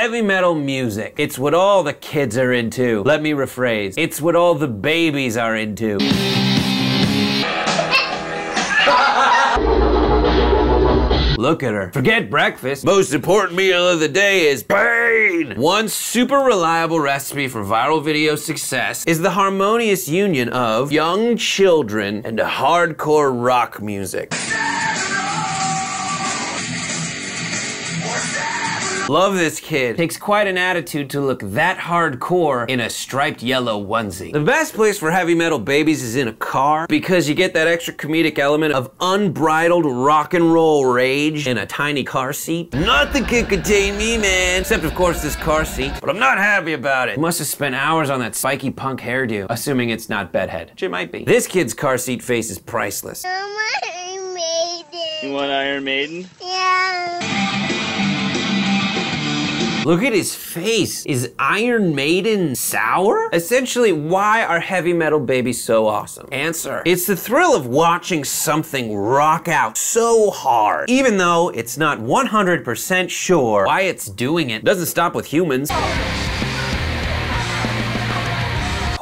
Heavy metal music. It's what all the kids are into. Let me rephrase. It's what all the babies are into. Look at her. Forget breakfast. Most important meal of the day is pain. One super reliable recipe for viral video success is the harmonious union of young children and hardcore rock music. Love this kid. Takes quite an attitude to look that hardcore in a striped yellow onesie. The best place for heavy metal babies is in a car because you get that extra comedic element of unbridled rock and roll rage in a tiny car seat. Nothing can contain me, man. Except, of course, this car seat. But I'm not happy about it. You must have spent hours on that spiky punk hairdo, assuming it's not bedhead, which it might be. This kid's car seat face is priceless. I want Iron Maiden. You want Iron Maiden? Yeah. Look at his face. Is Iron Maiden sour? Essentially, why are heavy metal babies so awesome? Answer. It's the thrill of watching something rock out so hard, even though it's not 100% sure why it's doing it. Doesn't stop with humans.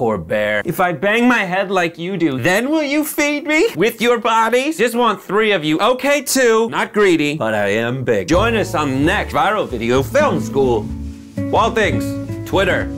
Poor bear. If I bang my head like you do, then will you feed me with your bodies? Just want 3 of you. Okay, 2. Not greedy, but I am big. Join us on the next Viral Video Film School. Wall Things, Twitter.